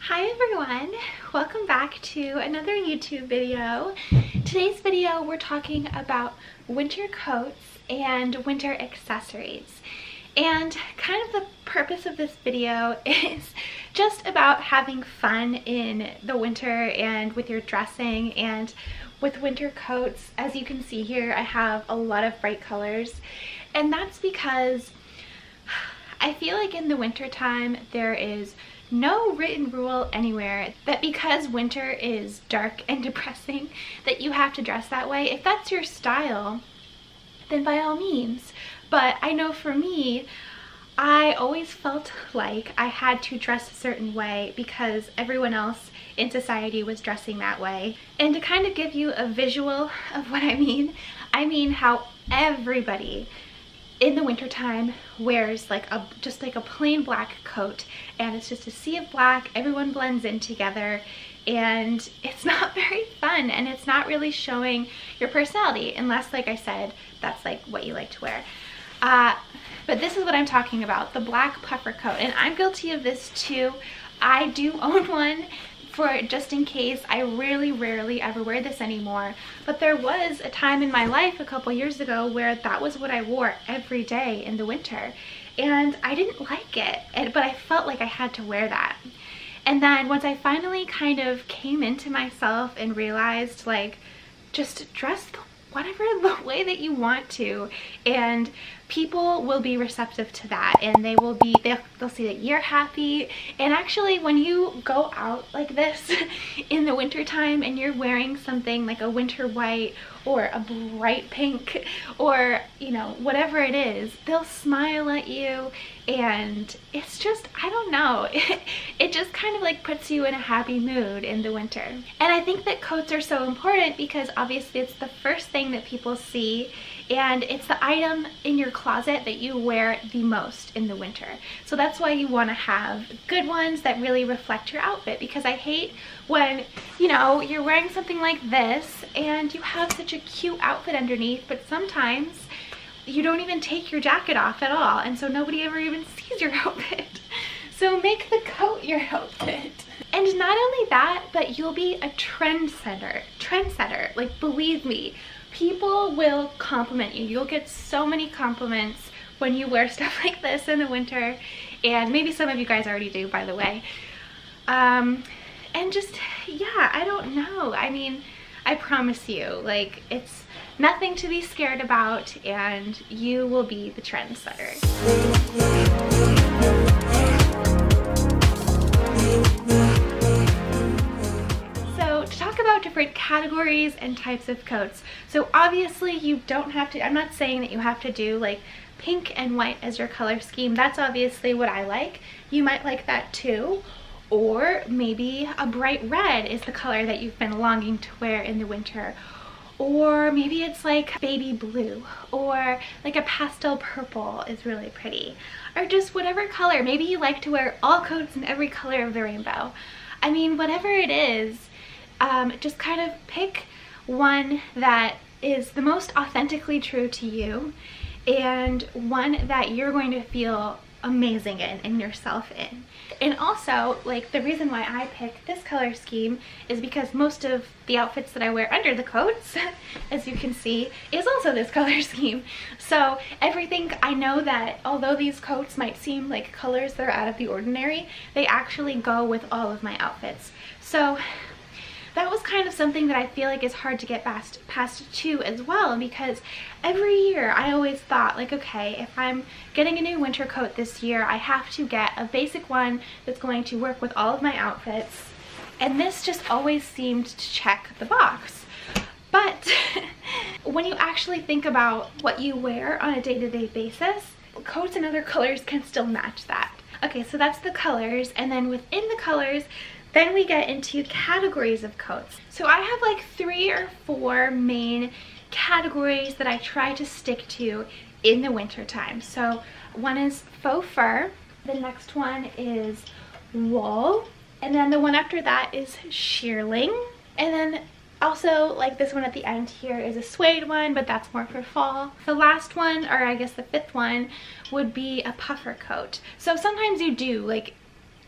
Hi everyone, welcome back to another YouTube video. Today's video we're talking about winter coats and winter accessories, and kind of the purpose of this video is just about having fun in the winter and with your dressing and with winter coats. As you can see here, I have a lot of bright colors, and that's because I feel like in the winter time there is no written rule anywhere that because winter is dark and depressing that you have to dress that way. If that's your style, then by all means. But I know for me, I always felt like I had to dress a certain way because everyone else in society was dressing that way. And to kind of give you a visual of what I mean how everybody in the wintertime wears like just like a plain black coat, and it's just a sea of black. Everyone blends in together and it's not very fun, and it's not really showing your personality unless, like I said, that's like what you like to wear. But this is what I'm talking about, the black puffer coat, and I'm guilty of this too. I do own one for just in case. I really rarely ever wear this anymore, but there was a time in my life a couple years ago where that was what I wore every day in the winter, and I didn't like it, but I felt like I had to wear that. And then once I finally kind of came into myself and realized, like, just dress the way that you want to, and people will be receptive to that, and they'll see that you're happy. And actually, when you go out like this in the winter time and you're wearing something like a winter white or a bright pink or, you know, whatever it is, they'll smile at you, and it's just, I don't know, it just kind of like puts you in a happy mood in the winter. And I think that coats are so important because obviously it's the first thing that people see, and it's the item in your closet that you wear the most in the winter. So that's why you want to have good ones that really reflect your outfit, because I hate when, you know, you're wearing something like this and you have such a cute outfit underneath, but sometimes you don't even take your jacket off at all, and so nobody ever even sees your outfit. So make the coat your outfit. And not only that, but you'll be a trendsetter, like, believe me. People will compliment you. You'll get so many compliments when you wear stuff like this in the winter, and maybe some of you guys already do, by the way. And just, yeah, I don't know. I mean, I promise you, like, it's nothing to be scared about, and you will be the trendsetter. About different categories and types of coats. So obviously you don't have to, I'm not saying that you have to do like pink and white as your color scheme. That's obviously what I like. You might like that too. Or maybe a bright red is the color that you've been longing to wear in the winter. Or maybe it's like baby blue, or like a pastel purple is really pretty, or just whatever color. Maybe you like to wear all coats in every color of the rainbow. I mean, whatever it is, just kind of pick one that is the most authentically true to you, and one that you're going to feel amazing in and yourself in. And also, like, the reason why I picked this color scheme is because most of the outfits that I wear under the coats, as you can see, is also this color scheme. So everything, I know that although these coats might seem like colors that are out of the ordinary, they actually go with all of my outfits. So that was kind of something that I feel like is hard to get past too as well, because every year I always thought, like, okay, if I'm getting a new winter coat this year, I have to get a basic one that's going to work with all of my outfits, and this just always seemed to check the box. But when you actually think about what you wear on a day-to-day basis, coats and other colors can still match that. Okay, so that's the colors, and then within the colors, then we get into categories of coats. So I have like 3 or 4 main categories that I try to stick to in the winter time. So one is faux fur, the next one is wool, and then the one after that is shearling, and then also, like, this one at the end here is a suede one, but that's more for fall. The last one, or I guess the 5th one, would be a puffer coat. So sometimes you do, like,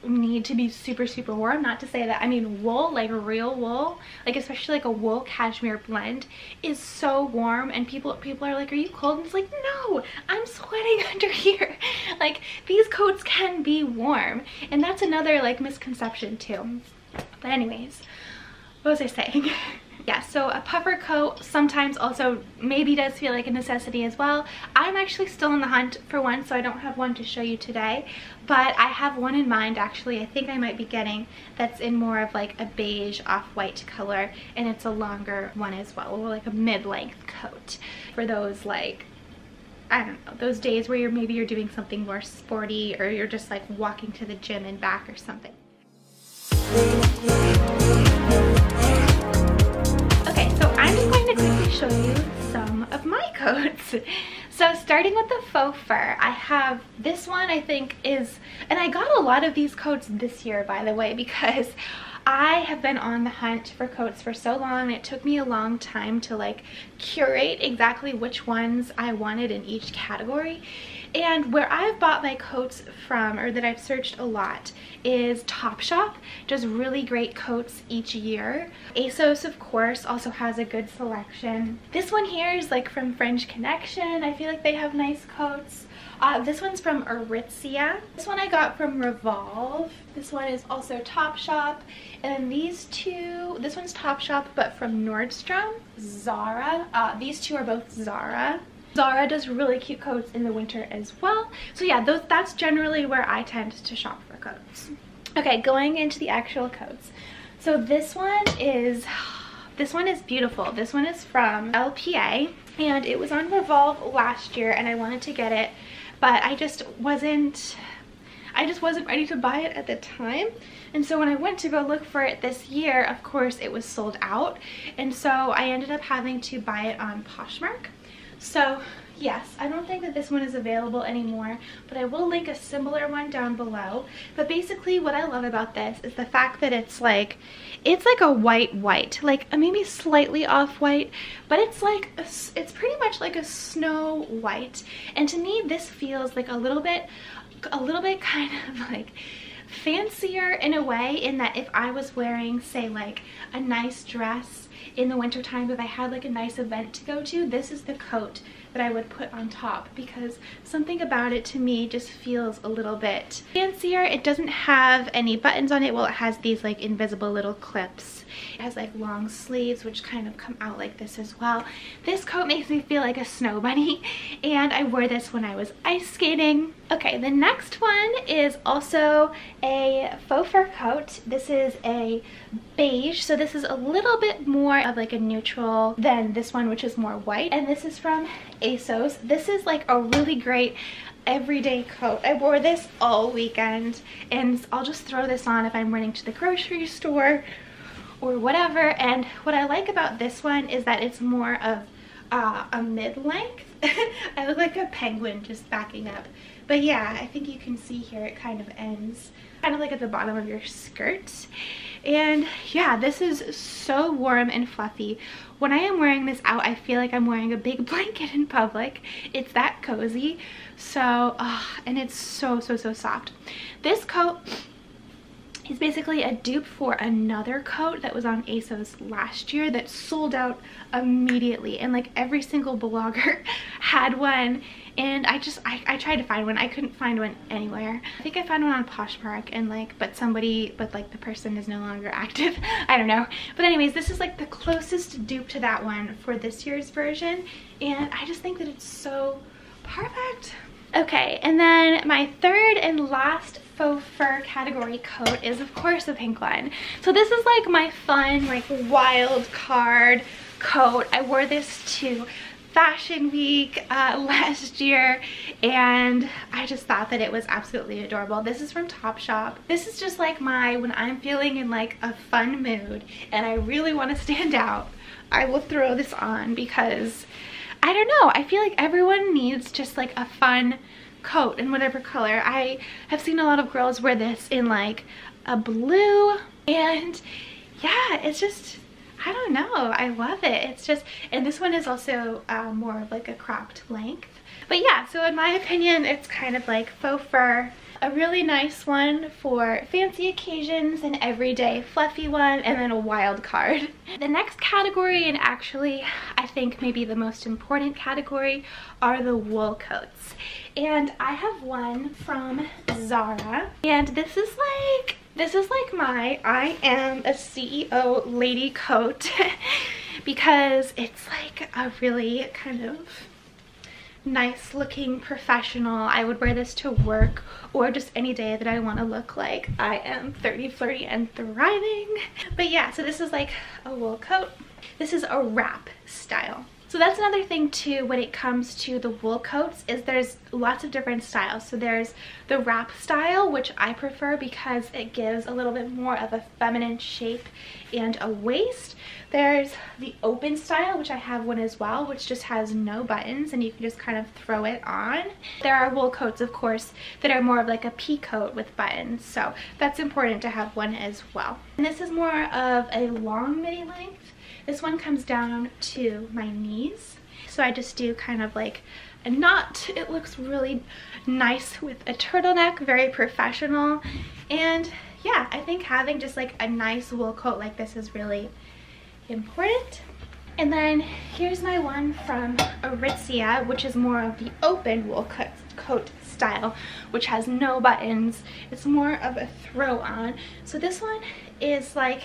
need to be super super warm. Not to say that, I mean, wool, like real wool, like especially like a wool cashmere blend is so warm, and people are like, are you cold? And it's like, no, I'm sweating under here. Like, these coats can be warm, and that's another like misconception too. But anyways, what was I saying? Yeah, so a puffer coat sometimes also maybe does feel like a necessity as well. I'm actually still on the hunt for one, so I don't have one to show you today, but I have one in mind actually. I think I might be getting that's in more of like a beige off-white color, and it's a longer one as well, or like a mid-length coat for those, like, I don't know, those days where you're maybe you're doing something more sporty, or you're just like walking to the gym and back or something. Show you some of my coats. So starting with the faux fur, I have this one. I think is, and I got a lot of these coats this year, by the way, because I have been on the hunt for coats for so long. It took me a long time to like curate exactly which ones I wanted in each category. And where I've bought my coats from, or that I've searched a lot, is Topshop. Does really great coats each year. ASOS, of course, also has a good selection. This one here is like from French Connection. I feel like they have nice coats. This one's from Aritzia. This one I got from Revolve. This one is also Topshop. And then these two, this one's Topshop, but from Nordstrom. Zara. These two are both Zara. Zara does really cute coats in the winter as well. So yeah, that's generally where I tend to shop for coats. Okay, going into the actual coats. So this one is beautiful. This one is from LPA, and it was on Revolve last year, and I wanted to get it, but I just wasn't ready to buy it at the time. And so when I went to go look for it this year, of course it was sold out, and so I ended up having to buy it on Poshmark. So yes, I don't think that this one is available anymore, but I will link a similar one down below. But basically what I love about this is the fact that it's like a white, like maybe slightly off white, but it's pretty much like a snow white. And to me, this feels like a little bit kind of like fancier in a way, in that if I was wearing, say, like a nice dress in the winter time, if I had like a nice event to go to, this is the coat that I would put on top, because something about it to me just feels a little bit fancier. It doesn't have any buttons on it. Well, it has these like invisible little clips. It has like long sleeves which kind of come out like this as well. This coat makes me feel like a snow bunny, and I wore this when I was ice skating. Okay, the next one is also a faux fur coat. This is a beige, so this is a little bit more of like a neutral than this one, which is more white, and this is from ASOS. This is like a really great everyday coat. I wore this all weekend, and I'll just throw this on if I'm running to the grocery store or whatever. And what I like about this one is that it's more of a mid-length. I look like a penguin just backing up. But yeah, I think you can see here it kind of ends kind of like at the bottom of your skirt. And yeah, this is so warm and fluffy. When I am wearing this out, I feel like I'm wearing a big blanket in public. It's that cozy. So, and it's so soft. This coat is basically a dupe for another coat that was on ASOS last year that sold out immediately, and like every single blogger had one. And I tried to find one. I couldn't find one anywhere. I think I found one on Poshmark, and like, but the person is no longer active. I don't know. But anyways, this is like the closest dupe to that one for this year's version. And I just think that it's so perfect. Okay, and then my third and last faux fur category coat is of course a pink one. So this is like my fun, like wild card coat. I wore this to Fashion Week last year, and I just thought that it was absolutely adorable. This is from Topshop. This is just like my, when I'm feeling in like a fun mood and I really want to stand out, I will throw this on, because I don't know, I feel like everyone needs just like a fun coat in whatever color. I have seen a lot of girls wear this in like a blue, and yeah, it's just, I don't know, I love it. It's just, and this one is also more of like a cropped length. But yeah, so in my opinion, it's kind of like faux fur a really nice one for fancy occasions, an everyday fluffy one, and then a wild card. The next category, and actually I think maybe the most important category, are the wool coats. And I have one from Zara, and this is like my I am a CEO lady coat because it's like a really kind of nice looking professional. I would wear this to work or just any day that I want to look like I am 30, flirty, and thriving. But yeah, so this is like a wool coat. This is a wrap style. So that's another thing too when it comes to the wool coats, is there's lots of different styles. So there's the wrap style, which I prefer because it gives a little bit more of a feminine shape and a waist. There's the open style, which I have one as well, which just has no buttons and you can just kind of throw it on. There are wool coats, of course, that are more of like a pea coat with buttons, so that's important to have one as well. And this is more of a long midi length. This one comes down to my knees, so I just do kind of like a knot. It looks really nice with a turtleneck, very professional. And yeah, I think having just like a nice wool coat like this is really important. And then here's my one from Aritzia, which is more of the open wool coat style, which has no buttons. It's more of a throw on. So this one is like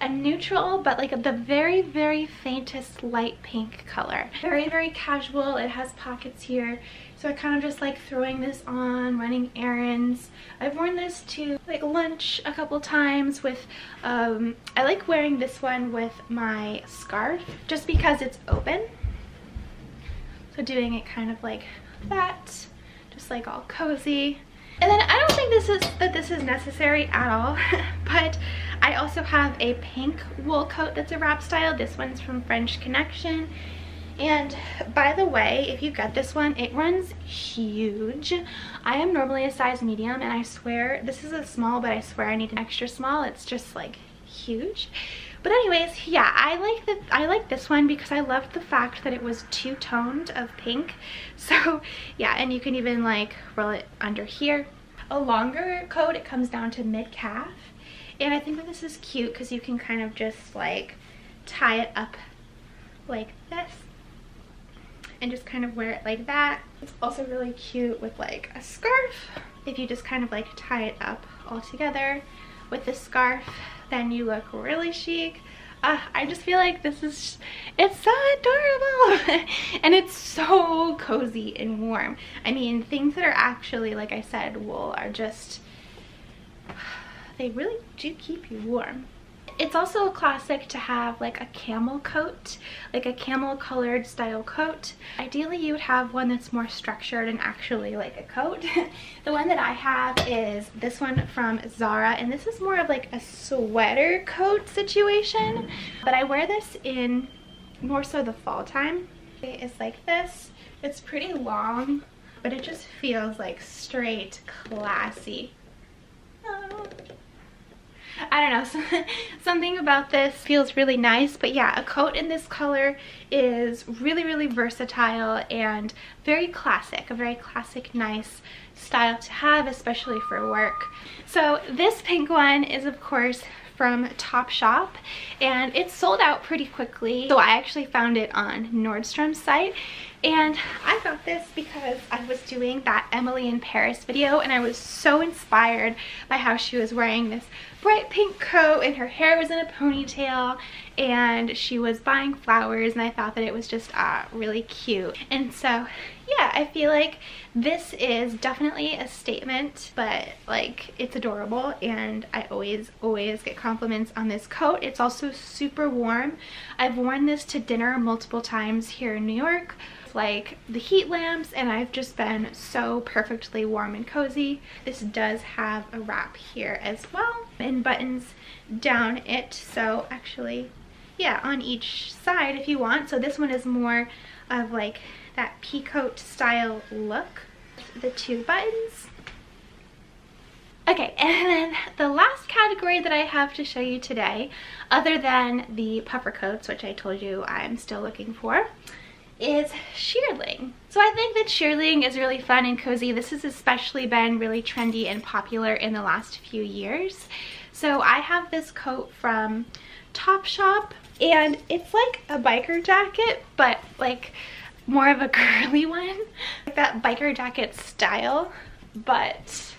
a neutral, but like the very, very faintest light pink color. Very, very casual. It has pockets here. So I kind of just like throwing this on, running errands. I've worn this to like lunch a couple times with, I like wearing this one with my scarf just because it's open. So doing it kind of like that, just like all cozy. And then I don't think this is necessary at all, but I also have a pink wool coat that's a wrap style. This one's from French Connection. And by the way, if you get this one, it runs huge. I am normally a size medium, and I swear this is a small, but I swear I need an extra small. It's just like huge. But anyways, yeah, I like this one because I loved the fact that it was two-toned of pink. So yeah, and you can even like roll it under here. A longer coat, it comes down to mid-calf. And I think that this is cute because you can kind of just like tie it up like this and just kind of wear it like that. It's also really cute with like a scarf. If you just kind of like tie it up all together with the scarf, then you look really chic. I just feel like it's so adorable and it's so cozy and warm. I mean, things that are actually, like I said, wool are just, they really do keep you warm. It's also a classic to have like a camel coat, like a camel colored style coat. Ideally you would have one that's more structured and actually like a coat. The one that I have is this one from Zara, and this is more of like a sweater coat situation, but I wear this in more so the fall time. It is like this. It's pretty long, but it just feels like straight classy. Oh. I don't know, something about this feels really nice. But yeah, a coat in this color is really, really versatile and very classic, a very classic, nice style to have, especially for work. So this pink one is, of course, from Topshop, and it sold out pretty quickly. So I actually found it on Nordstrom's site, and I got this because I was doing that Emily in Paris video, and I was so inspired by how she was wearing this bright pink coat and her hair was in a ponytail and she was buying flowers, and I thought that it was just really cute. And so yeah, I feel like this is definitely a statement, but like it's adorable, and I always get compliments on this coat. It's also super warm. I've worn this to dinner multiple times here in New York, like the heat lamps, and I've just been so perfectly warm and cozy. This does have a wrap here as well and buttons down it, so actually yeah, on each side if you want. So this one is more of like that pea coat style look, the two buttons. Okay, and then the last category that I have to show you today, other than the puffer coats, which I told you I'm still looking for, is shearling. So I think that shearling is really fun and cozy. This has especially been really trendy and popular in the last few years. So I have this coat from Topshop, and it's like a biker jacket, but like more of a girly one. Like that biker jacket style, but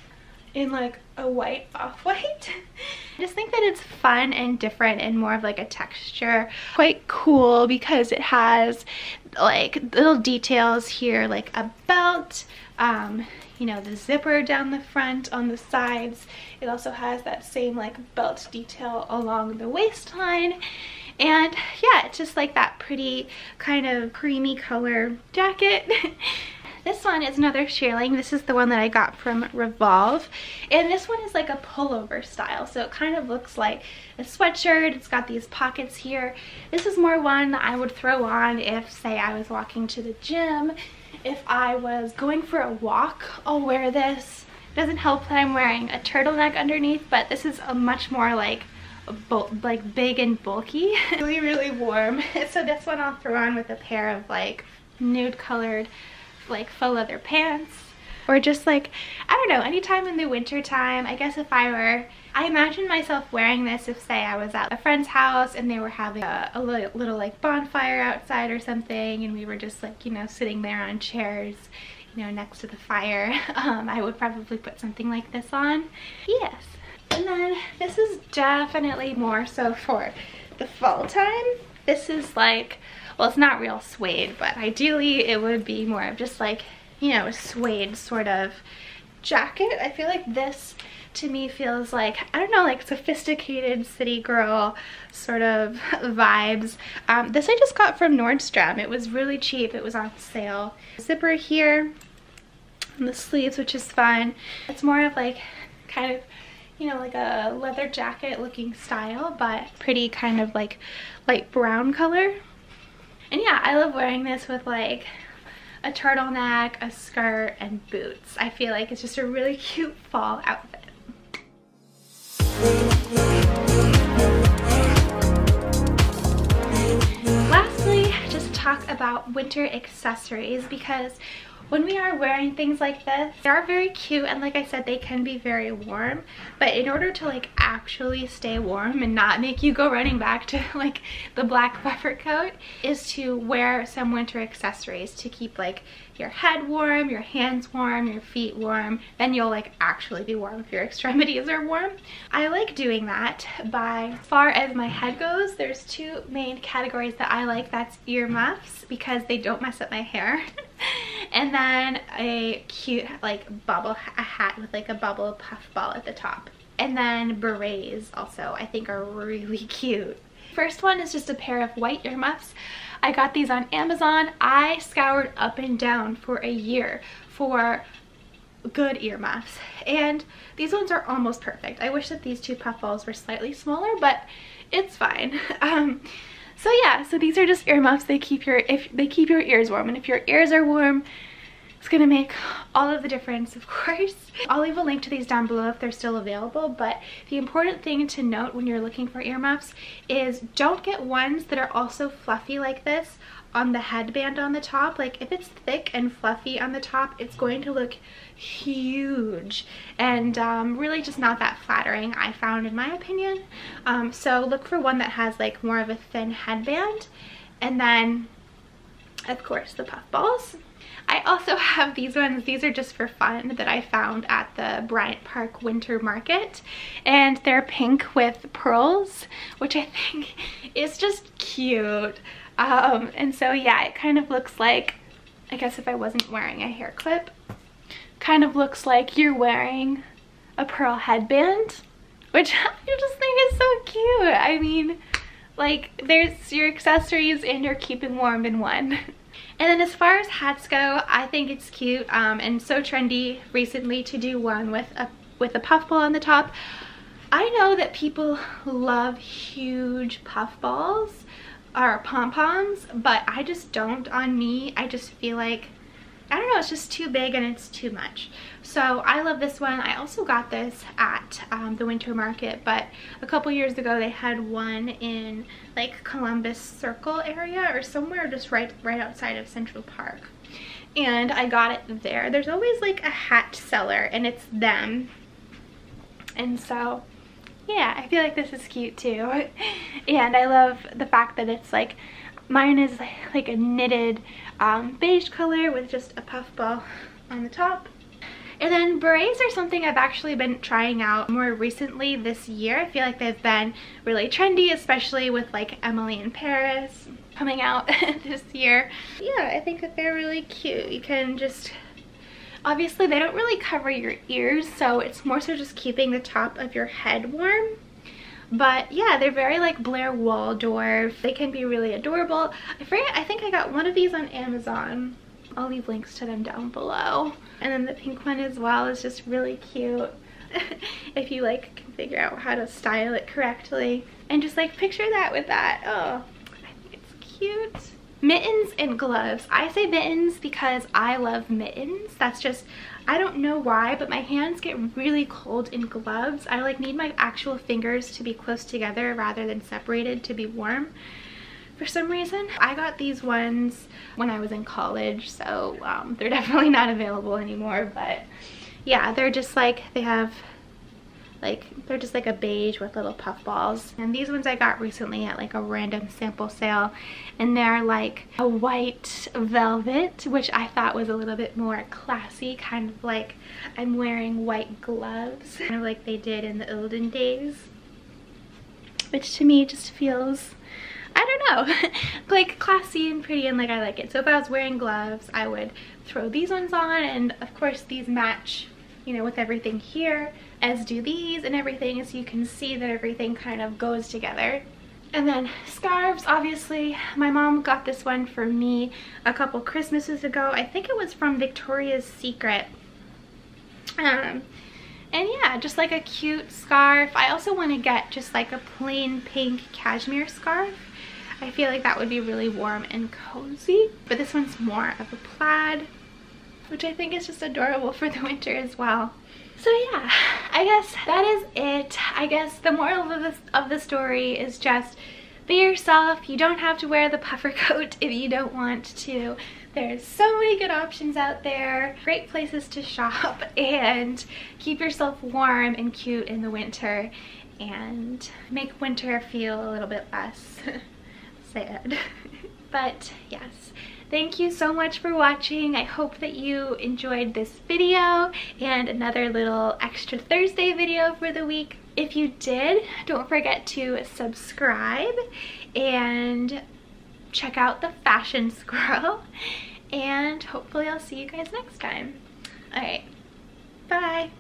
in like a white off-white. I just think that it's fun and different and more of like a texture. Quite cool because it has like little details here, like a belt, you know, the zipper down the front on the sides. It also has that same like belt detail along the waistline. And yeah, it's just like that pretty kind of creamy color jacket. This one is another shearling. This is the one that I got from Revolve. And this one is like a pullover style. So it kind of looks like a sweatshirt. It's got these pockets here. This is more one that I would throw on if, say, I was walking to the gym. If I was going for a walk, I'll wear this. It doesn't help that I'm wearing a turtleneck underneath, but this is a much more like big and bulky. Really, really warm. So this one I'll throw on with a pair of like nude colored like faux leather pants, or just like, I don't know, anytime in the winter time. I guess if I were, I imagine myself wearing this if, say, I was at a friend's house and they were having a little like bonfire outside or something, and we were just like, you know, sitting there on chairs, you know, next to the fire. I would probably put something like this on. Yes. And then this is definitely more so for the fall time. This is like, well, it's not real suede, but ideally it would be more of just like, you know, a suede sort of jacket. I feel like this to me feels like, I don't know, like sophisticated city girl sort of vibes. This I just got from Nordstrom. It was really cheap. It was on sale. Zipper here on the sleeves, which is fun. It's more of like kind of, you know, like a leather jacket looking style, but pretty kind of like light brown color. And yeah, I love wearing this with like a turtleneck, a skirt, and boots. I feel like it's just a really cute fall outfit. Lastly, just talk about winter accessories, because when we are wearing things like this, they are very cute, and like I said, they can be very warm, but in order to like actually stay warm and not make you go running back to like the black puffer coat, is to wear some winter accessories to keep like your head warm, your hands warm, your feet warm. Then you'll like actually be warm if your extremities are warm. I like doing that by, as far as my head goes, there's two main categories that I like. That's earmuffs, because they don't mess up my hair. And then a cute like a hat with like a bubble puffball at the top. And then berets also I think are really cute. First one is just a pair of white earmuffs. I got these on Amazon. I scoured up and down for a year for good earmuffs, and these ones are almost perfect. I wish that these two puffballs were slightly smaller, but it's fine. So yeah, so these are just earmuffs. They keep your ears warm, and if your ears are warm, it's gonna make all of the difference, of course. I'll leave a link to these down below if they're still available, but the important thing to note when you're looking for earmuffs is don't get ones that are also fluffy like this on the headband on the top. Like if it's thick and fluffy on the top, it's going to look huge and really just not that flattering, I found, in my opinion. So look for one that has like more of a thin headband, and then of course the puff balls. I also have these ones. These are just for fun, that I found at the Bryant Park Winter Market, and they're pink with pearls, which I think is just cute. And so yeah, it kind of looks like, I guess if I wasn't wearing a hair clip, kind of looks like you're wearing a pearl headband, which I just think is so cute. I mean, like, there's your accessories and you're keeping warm in one. And then as far as hats go, I think it's cute and so trendy recently to do one with a puffball on the top. I know that people love huge puffballs or pom-poms, but I just don't. On me, I just feel like I don't know, it's just too big and it's too much. So I love this one. I also got this at the winter market, but a couple years ago they had one in like Columbus Circle area or somewhere just right outside of Central Park. And I got it there. There's always like a hat seller and it's them. And so yeah, I feel like this is cute too. And I love the fact that it's like, mine is like a knitted beige color with just a puffball on the top. And then berets are something I've actually been trying out more recently this year. I feel like they've been really trendy, especially with like Emily in Paris coming out this year. Yeah, I think that they're really cute. You can just, obviously they don't really cover your ears, so it's more so just keeping the top of your head warm. But yeah, they're very like Blair Waldorf. They can be really adorable. I forget, I think I got one of these on Amazon. I'll leave links to them down below. And then the pink one as well is just really cute. If you like can figure out how to style it correctly. And just like picture that with that. Oh, I think it's cute. Mittens and gloves. I say mittens because I love mittens. That's just, I don't know why, but my hands get really cold in gloves. I like need my actual fingers to be close together rather than separated to be warm for some reason. I got these ones when I was in college, so they're definitely not available anymore, but yeah, they're just like, they have like, they're just like a beige with little puff balls. And these ones I got recently at like a random sample sale, and they're like a white velvet, which I thought was a little bit more classy, kind of like I'm wearing white gloves, kind of like they did in the olden days, which to me just feels, I don't know, like classy and pretty, and like I like it. So if I was wearing gloves, I would throw these ones on, and of course these match, you know, with everything here, as do these and everything, so you can see that everything kind of goes together. And then scarves, obviously. My mom got this one for me a couple Christmases ago. I think it was from Victoria's Secret. And yeah, just like a cute scarf. I also want to get just like a plain pink cashmere scarf. I feel like that would be really warm and cozy. But this one's more of a plaid, which I think is just adorable for the winter as well. So yeah, I guess that is it. I guess the moral of the story is just be yourself. You don't have to wear the puffer coat if you don't want to. There's so many good options out there, great places to shop, and keep yourself warm and cute in the winter and make winter feel a little bit less sad. But yes, thank you so much for watching. I hope that you enjoyed this video and another little extra Thursday video for the week. If you did, don't forget to subscribe and check out the Fashion Squirrel, and hopefully I'll see you guys next time. All right, bye.